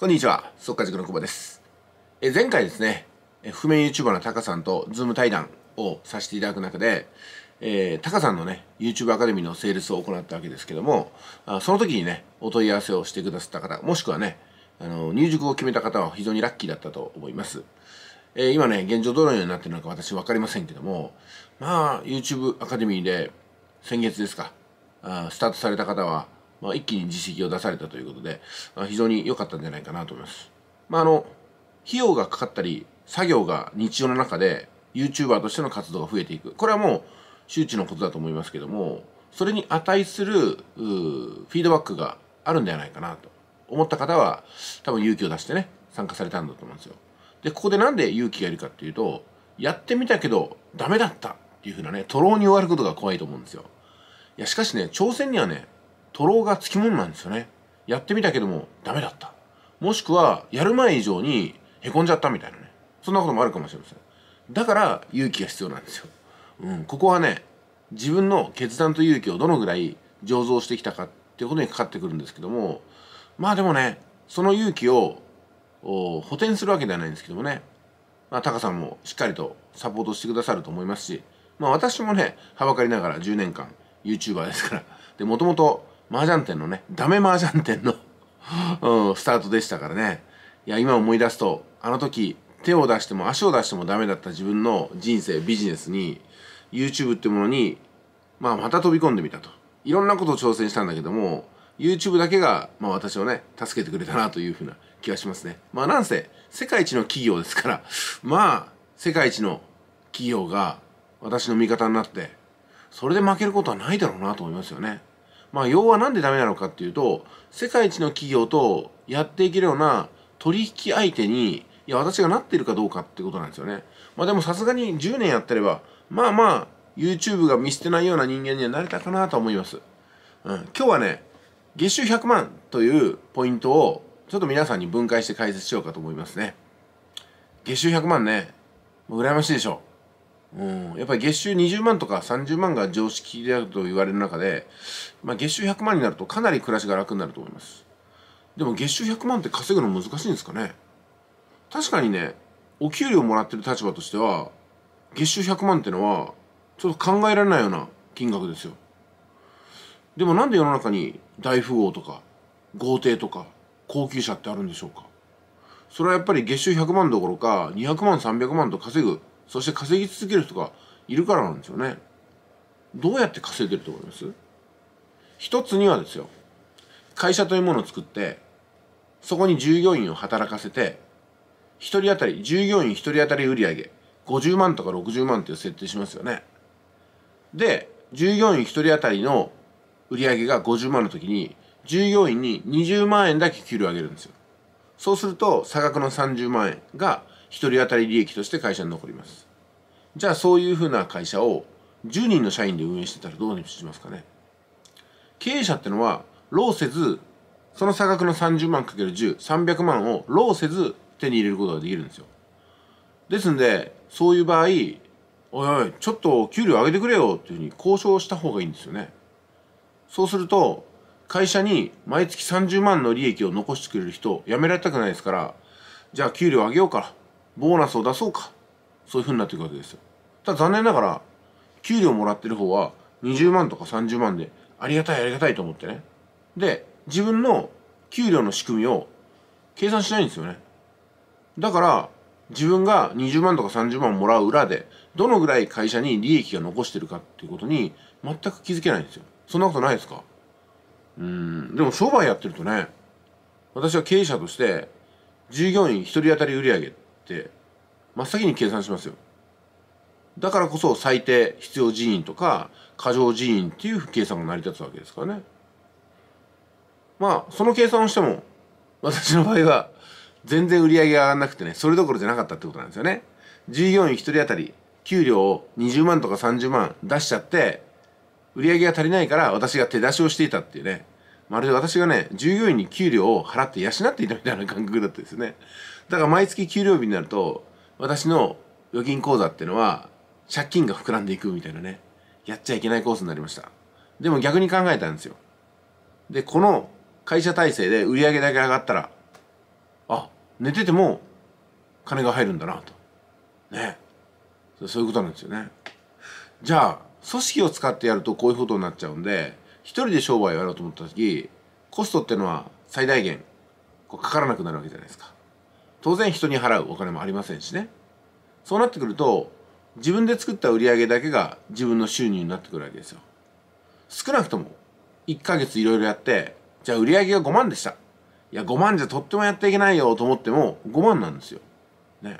こんにちは、速稼塾の久保です。前回ですね、譜面 YouTuber のタカさんとズーム対談をさせていただく中で、タカさんのね、YouTube アカデミーのセールスを行ったわけですけども、その時にね、お問い合わせをしてくださった方、もしくはね、入塾を決めた方は非常にラッキーだったと思います。今ね、現状どのようになってるのか私分かりませんけども、まあ、YouTube アカデミーで先月ですか、スタートされた方は、まあ、一気に実績を出されたということで、非常に良かったんじゃないかなと思います。まあ、費用がかかったり、作業が日常の中で、YouTuber としての活動が増えていく。これはもう、周知のことだと思いますけども、それに値する、フィードバックがあるんではないかなと思った方は、多分勇気を出してね、参加されたんだと思うんですよ。で、ここでなんで勇気がいるかっていうと、やってみたけど、ダメだったっていうふうなね、徒労に終わることが怖いと思うんですよ。いや、しかしね、挑戦にはね、徒労がつきものなんですよね。やってみたけどもダメだった。もしくは、やる前以上に凹んじゃったみたいなね。そんなこともあるかもしれません。だから、勇気が必要なんですよ。ここはね、自分の決断と勇気をどのぐらい醸造してきたかっていうことにかかってくるんですけども、まあでもね、その勇気を補填するわけではないんですけどもね、まあタカさんもしっかりとサポートしてくださると思いますし、まあ私もね、はばかりながら10年間 YouTuber ですから、で、もともと麻雀店のね、ダメ麻雀店のスタートでしたからね。いや、今思い出すと、あの時、手を出しても足を出してもダメだった自分の人生、ビジネスに、YouTube ってものに、まあ、また飛び込んでみたと。いろんなことを挑戦したんだけども、YouTube だけが、まあ、私をね、助けてくれたなというふうな気がしますね。まあ、なんせ、世界一の企業ですから、まあ、世界一の企業が私の味方になって、それで負けることはないだろうなと思いますよね。まあ、要はなんでダメなのかっていうと、世界一の企業とやっていけるような取引相手に、いや、私がなっているかどうかってことなんですよね。まあ、でもさすがに10年やってれば、まあまあ、YouTube が見捨てないような人間にはなれたかなと思います。今日はね、月収100万というポイントを、ちょっと皆さんに分解して解説しようかと思いますね。月収100万ね、羨ましいでしょ。やっぱり月収20万とか30万が常識であると言われる中で、まあ、月収100万になるとかなり暮らしが楽になると思います。でも月収100万って稼ぐの難しいんですかね。確かにね、お給料もらってる立場としては、月収100万ってのは、ちょっと考えられないような金額ですよ。でもなんで世の中に大富豪とか、豪邸とか、高級車ってあるんでしょうか。それはやっぱり月収100万どころか、200万、300万と稼ぐ、そして稼ぎ続ける人がいるからなんですよね。どうやって稼いでると思います？一つにはですよ、会社というものを作って、そこに従業員を働かせて、一人当たり、従業員一人当たり売上、50万とか60万っていう設定しますよね。で、従業員一人当たりの売上が50万の時に、従業員に20万円だけ給料を上げるんですよ。そうすると、差額の30万円が、一人当たり利益として会社に残ります。じゃあそういうふうな会社を10人の社員で運営してたらどうしますかね。経営者ってのは、労せず、その差額の30万 ×10、300万を労せず手に入れることができるんですよ。ですんで、そういう場合、おいおい、ちょっと給料上げてくれよっていうふうに交渉した方がいいんですよね。そうすると、会社に毎月30万の利益を残してくれる人、辞められたくないですから、じゃあ給料上げようか。ボーナスを出そうか。そういう風になっていくわけですよ。ただ残念ながら、給料もらってる方は20万とか30万でありがたいありがたいと思ってね。で、自分の給料の仕組みを計算しないんですよね。だから、自分が20万とか30万もらう裏で、どのぐらい会社に利益が残してるかっていうことに全く気づけないんですよ。そんなことないですか？でも商売やってるとね、私は経営者として、従業員1人当たり売上って真っ先に計算しますよ。だからこそ最低必要人員とか過剰人員っていう計算が成り立つわけですからね。まあその計算をしても私の場合は全然売り上げが上がらなくてね、それどころじゃなかったってことなんですよね。従業員1人当たり給料を20万とか30万出しちゃって売り上げが足りないから私が手出しをしていたっていうね。まるで私がね、従業員に給料を払って養っていたみたいな感覚だったですね。だから毎月給料日になると、私の預金口座っていうのは、借金が膨らんでいくみたいなね、やっちゃいけないコースになりました。でも逆に考えたんですよ。で、この会社体制で売り上げだけ上がったら、寝てても金が入るんだなとね、そういうことなんですよね。じゃあ組織を使ってやるとこういうことになっちゃうんで、一人で商売をやろうと思った時、コストっていうのは最大限こうかからなくなるわけじゃないですか。当然人に払うお金もありませんしね。そうなってくると自分で作った売り上げだけが自分の収入になってくるわけですよ。少なくとも1ヶ月いろいろやって、じゃあ売り上げが5万でした。いや5万じゃとってもやっていけないよと思っても5万なんですよ。ね。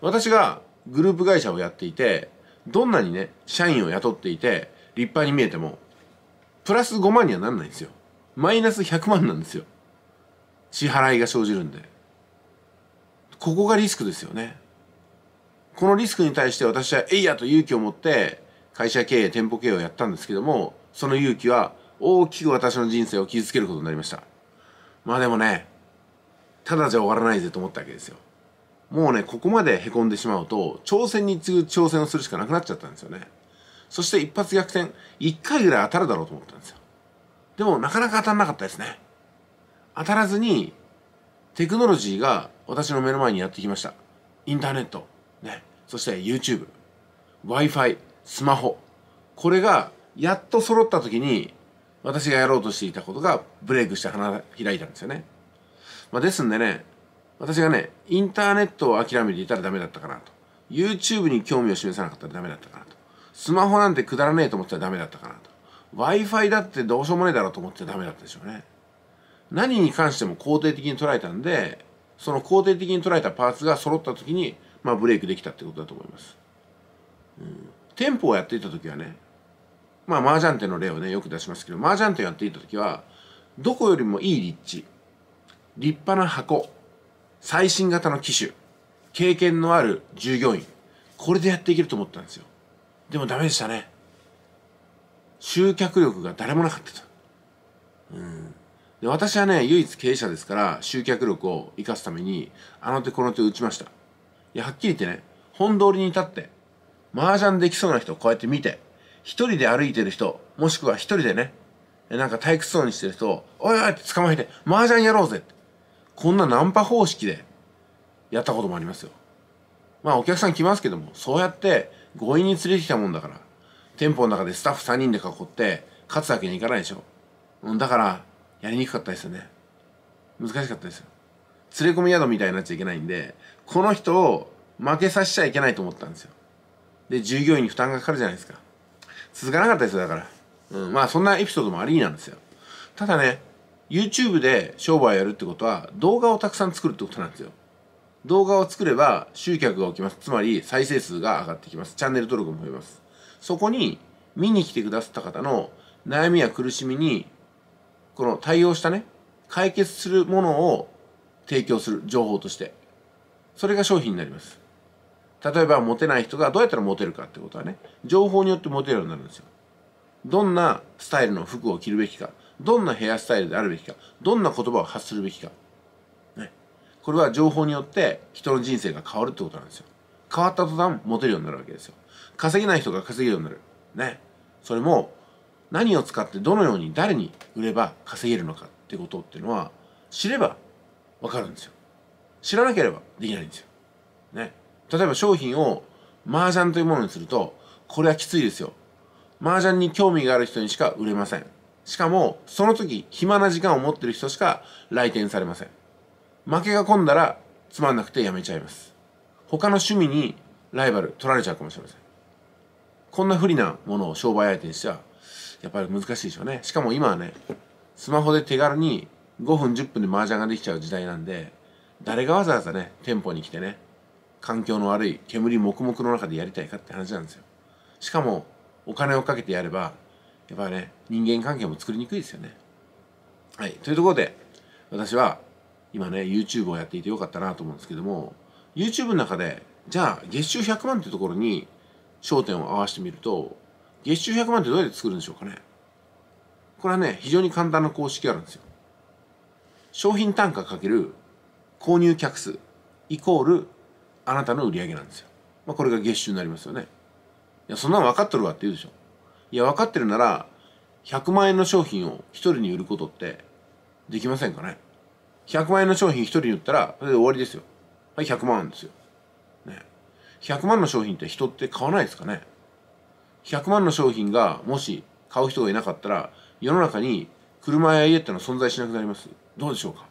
私がグループ会社をやっていて、どんなにね社員を雇っていて立派に見えてもプラス5万にはなんないんですよ。マイナス100万なんですよ。支払いが生じるんで。ここがリスクですよね。このリスクに対して私は「えいや!」と勇気を持って会社経営、店舗経営をやったんですけども、その勇気は大きく私の人生を傷つけることになりました。まあでもね、ただじゃ終わらないぜと思ったわけですよ。もうね、ここまで凹んでしまうと、挑戦に次ぐ挑戦をするしかなくなっちゃったんですよね。そして一発逆転、一回ぐらい当たるだろうと思ったんですよ。でもなかなか当たんなかったですね。当たらずに、テクノロジーが私の目の前にやってきました。インターネット、ね、そして YouTube、Wi-Fi、スマホ。これがやっと揃った時に、私がやろうとしていたことがブレイクして花開いたんですよね。まあ、ですんでね、私がね、インターネットを諦めていたらダメだったかなと。YouTube に興味を示さなかったらダメだったかなと。スマホなんてくだらねえと思ってたらダメだったかなと。Wi-Fi だってどうしようもねえだろうと思ってたらダメだったでしょうね。何に関しても肯定的に捉えたんで、その肯定的に捉えたパーツが揃った時に、まあブレイクできたってことだと思います。店舗をやっていた時はね、まあ麻雀店の例をねよく出しますけど、麻雀店やっていた時はどこよりもいい立地、立派な箱、最新型の機種、経験のある従業員、これでやっていけると思ったんですよ。でもダメでしたね。集客力が誰もなかったと。で私はね唯一経営者ですから、集客力を生かすためにあの手この手を打ちました。いやはっきり言ってね、本通りに立って麻雀できそうな人をこうやって見て、一人で歩いてる人、もしくは一人でね、なんか退屈そうにしてる人を、おいおいって捕まえて、麻雀やろうぜって。こんなナンパ方式でやったこともありますよ。まあお客さん来ますけども、そうやって強引に連れてきたもんだから、店舗の中でスタッフ3人で囲って、勝つわけにいかないでしょ。だから、やりにくかったですよね。難しかったですよ。連れ込み宿みたいになっちゃいけないんで、この人を負けさせちゃいけないと思ったんですよ。で、従業員に負担がかかるじゃないですか。続かなかったですよ、だから。まあ、そんなエピソードもありなんですよ。ただね、YouTube で商売をやるってことは、動画をたくさん作るってことなんですよ。動画を作れば集客が起きます。つまり、再生数が上がってきます。チャンネル登録も増えます。そこに、見に来てくださった方の悩みや苦しみに、この対応したね、解決するものを提供する、情報として。それが商品になります。例えば、モテない人がどうやったらモテるかってことはね、情報によってモテるようになるんですよ。どんなスタイルの服を着るべきか、どんなヘアスタイルであるべきか、どんな言葉を発するべきか。ね。これは情報によって人の人生が変わるってことなんですよ。変わった途端、モテるようになるわけですよ。稼げない人が稼げるようになる。ね。それも、何を使ってどのように誰に売れば稼げるのかってことっていうのは、知ればわかるんですよ。知らなければできないんですよ。ね。例えば商品を麻雀というものにすると、これはきついですよ。麻雀に興味がある人にしか売れません。しかも、その時、暇な時間を持ってる人しか来店されません。負けが込んだら、つまんなくてやめちゃいます。他の趣味にライバル取られちゃうかもしれません。こんな不利なものを商売相手にしては、やっぱり難しいでしょうね。しかも今はね、スマホで手軽に5分10分で麻雀ができちゃう時代なんで、誰がわざわざね、店舗に来てね、環境の悪い煙黙々の中でやりたいかって話なんですよ。しかもお金をかけてやればやっぱりね、人間関係も作りにくいですよね。はい。というところで私は今ね YouTube をやっていてよかったなと思うんですけども、 YouTube の中でじゃあ月収100万っていうところに焦点を合わせてみると、月収100万ってどうやって作るんでしょうかね。これはね非常に簡単な公式があるんですよ。商品単価×購入客数イコールあなたの売り上げなんですよ。まあ、これが月収になりますよね。いや、そんなの分かっとるわって言うでしょ。いや、分かってるなら、100万円の商品を1人に売ることってできませんかね。1 100万円の商品1人で売ったら、それで終わりですよ。はい、100万ですよ。ね。100万の商品って人って買わないですかね。100万の商品がもし買う人がいなかったら、世の中に車や家ってのは存在しなくなります。どうでしょうか。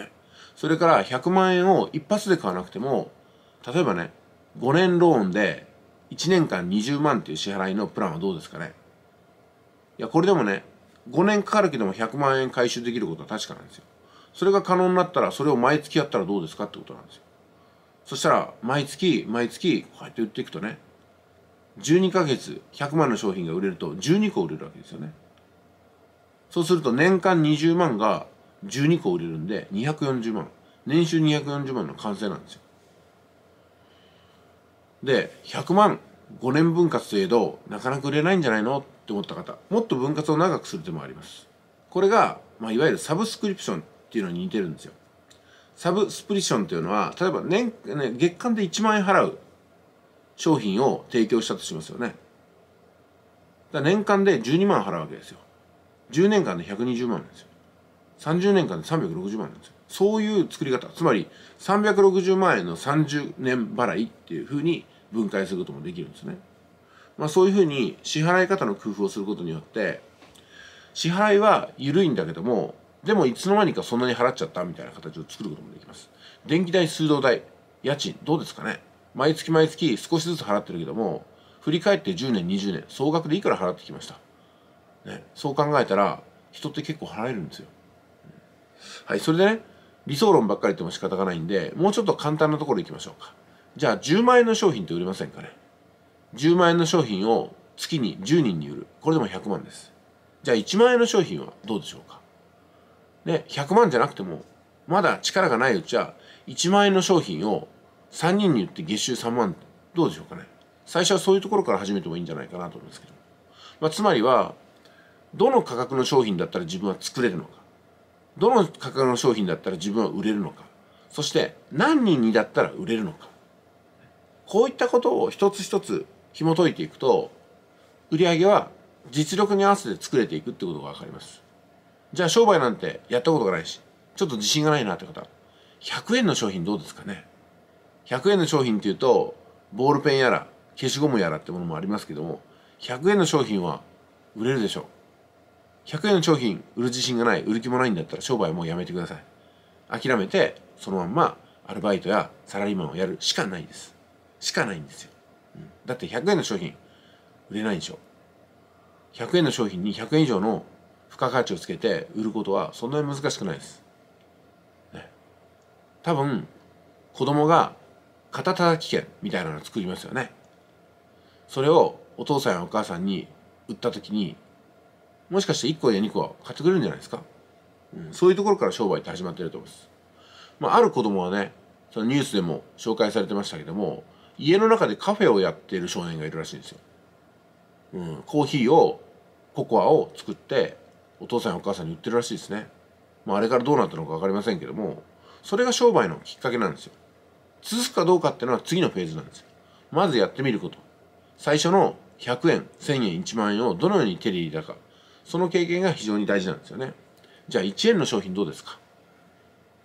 ね。それから100万円を一発で買わなくても、例えばね、5年ローンで1年間20万っていう支払いのプランはどうですかね。いや、これでもね、5年かかるけども100万円回収できることは確かなんですよ。それが可能になったら、それを毎月やったらどうですかってことなんですよ。そしたら、毎月、毎月、こうやって売っていくとね、12ヶ月100万の商品が売れると12個売れるわけですよね。そうすると年間20万が12個売れるんで240万。年収240万の完成なんですよ。で、100万5年分割といえどなかなか売れないんじゃないのって思った方、もっと分割を長くする手もあります。これが、いわゆるサブスクリプションっていうのに似てるんですよ。サブスプリションっていうのは、例えば月間で1万円払う商品を提供したとしますよね。だから年間で12万払うわけですよ。10年間で120万なんですよ。30年間で360万なんですよ。そういう作り方。つまり、360万円の30年払いっていうふうに分解することもできるんですね。そういうふうに支払い方の工夫をすることによって、支払いは緩いんだけども、でもいつの間にかそんなに払っちゃったみたいな形を作ることもできます。電気代、水道代、家賃、どうですかね。毎月毎月少しずつ払ってるけども、振り返って10年、20年、総額でいくら払ってきました。ね、そう考えたら、人って結構払えるんですよ。はい、それでね、理想論ばっかり言っても仕方がないんで、もうちょっと簡単なところ行きましょうか。じゃあ、10万円の商品って売れませんかね。10万円の商品を月に10人に売る。これでも100万です。じゃあ、1万円の商品はどうでしょうか。ね、100万じゃなくても、まだ力がないうちは、1万円の商品を3人に売って月収3万、どうでしょうかね。最初はそういうところから始めてもいいんじゃないかなと思うんですけど。つまりは、どの価格の商品だったら自分は作れるのか。どの価格の商品だったら自分は売れるのか。そして、何人にだったら売れるのか。こういったことを一つ一つ紐解いていくと、売り上げは実力に合わせて作れていくってことがわかります。じゃあ商売なんてやったことがないし、ちょっと自信がないなって方、100円の商品どうですかね。100円の商品っていうと、ボールペンやら消しゴムやらってものもありますけども、100円の商品は売れるでしょう。100円の商品売る自信がない、売る気もないんだったら商売もうやめてください。諦めて、そのまんまアルバイトやサラリーマンをやるしかないです。しかないんですよ。だって100円の商品売れないでしょ。100円の商品に100円以上の付加価値をつけて売ることはそんなに難しくないです。ね、多分、子供が肩叩き券みたいなのを作りますよね。それをお父さんやお母さんに売った時に、もしかして1個や2個は買ってくれるんじゃないですか。そういうところから商売って始まってると思います。ある子供はね、そのニュースでも紹介されてましたけども、家の中でカフェをやっている少年がいるらしいんですよ。コーヒーを、ココアを作って、お父さんやお母さんに売ってるらしいですね。あれからどうなったのかわかりませんけども、それが商売のきっかけなんですよ。続くかどうかっていうのは次のフェーズなんですよ。まずやってみること。最初の100円、1000円、1万円をどのように手に入れたか。その経験が非常に大事なんですよね。じゃあ1円の商品どうですか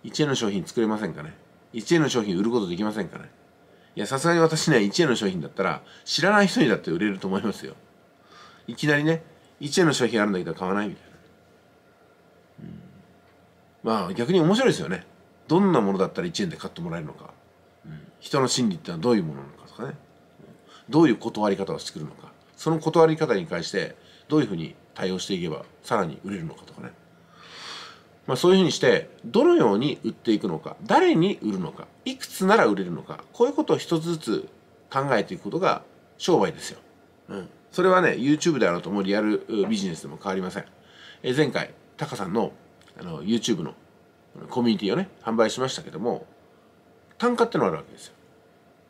?1 円の商品作れませんかね ?1 円の商品売ることできませんかね。いや、さすがに私ね、1円の商品だったら知らない人にだって売れると思いますよ。いきなりね、1円の商品あるんだけど買わないみたいな。逆に面白いですよね。どんなものだったら1円で買ってもらえるのか。人の心理ってのはどういうものなのかとかね。どういう断り方をしてくるのか。その断り方に関してどういうふうに対応していけばさらに売れるのかとかね。そういうふうにして、どのように売っていくのか、誰に売るのか、いくつなら売れるのか、こういうことを一つずつ考えていくことが商売ですよ。それはね、YouTube であろうともリアルビジネスでも変わりません。前回、タカさんのYouTube のコミュニティをね、販売しましたけども、単価ってのがあるわけですよ。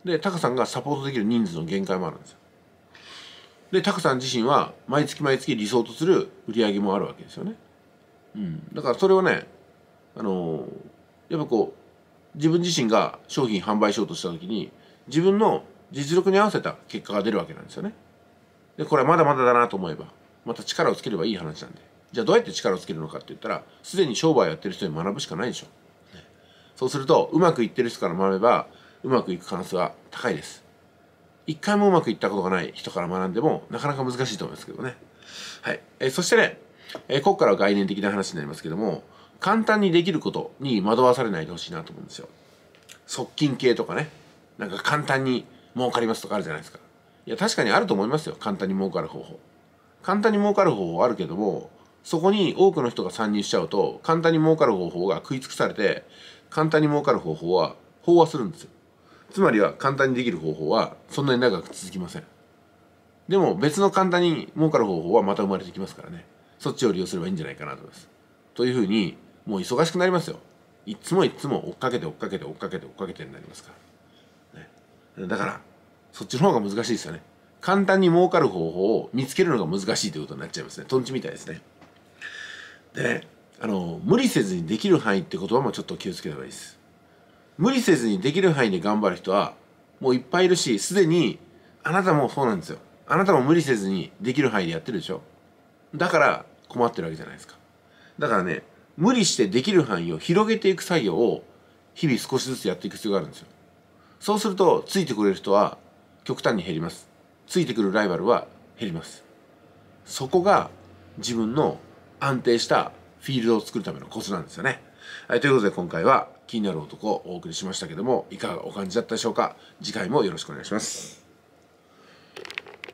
で、タカさんがサポートできる人数の限界もあるんですよ。で、タカさん自身は毎月毎月理想とする売り上げもあるわけですよね。だからそれをね、やっぱ自分自身が商品販売しようとした時に、自分の実力に合わせた結果が出るわけなんですよね。で、これはまだまだだなと思えば、また力をつければいい話なんで、じゃあどうやって力をつけるのかって言ったら、すでに商売をやってる人に学ぶしかないでしょ。そうするとうまくいってる人から学べばうまくいく可能性は高いです。一回もうまくいったことがない人から学んでもなかなか難しいと思いますけどね。はい、そしてね、ここからは概念的な話になりますけども、簡単にできることに惑わされないでほしいなと思うんですよ。側近系とかね、なんか簡単に儲かりますとかあるじゃないですか。いや確かにあると思いますよ、簡単に儲かる方法。簡単に儲かる方法あるけども、そこに多くの人が参入しちゃうと簡単に儲かる方法が食い尽くされて、簡単に儲かる方法は飽和するんですよ。つまりは簡単にできる方法はそんなに長く続きません。でも別の簡単に儲かる方法はまた生まれてきますからね、そっちを利用すればいいんじゃないかなと思います。というふうにもう忙しくなりますよ。いつもいつも追っかけて追っかけて追っかけて追っかけてになりますから、ね、だからそっちの方が難しいですよね。簡単に儲かる方法を見つけるのが難しいということになっちゃいますね。とんちみたいですね。でね、無理せずにできる範囲って言葉もちょっと気をつけた方がいいです。無理せずにできる範囲で頑張る人はもういっぱいいるし、すでにあなたもそうなんですよ。あなたも無理せずにできる範囲でやってるでしょ。だから困ってるわけじゃないですか。だからね、無理してできる範囲を広げていく作業を日々少しずつやっていく必要があるんですよ。そうするとついてくれる人は極端に減ります。ついてくるライバルは減ります。そこが自分の安定したフィールドを作るためのコツなんですよね。はい、ということで今回は気になる男をお送りしましたけども、いかがお感じだったでしょうか。次回もよろしくお願いします。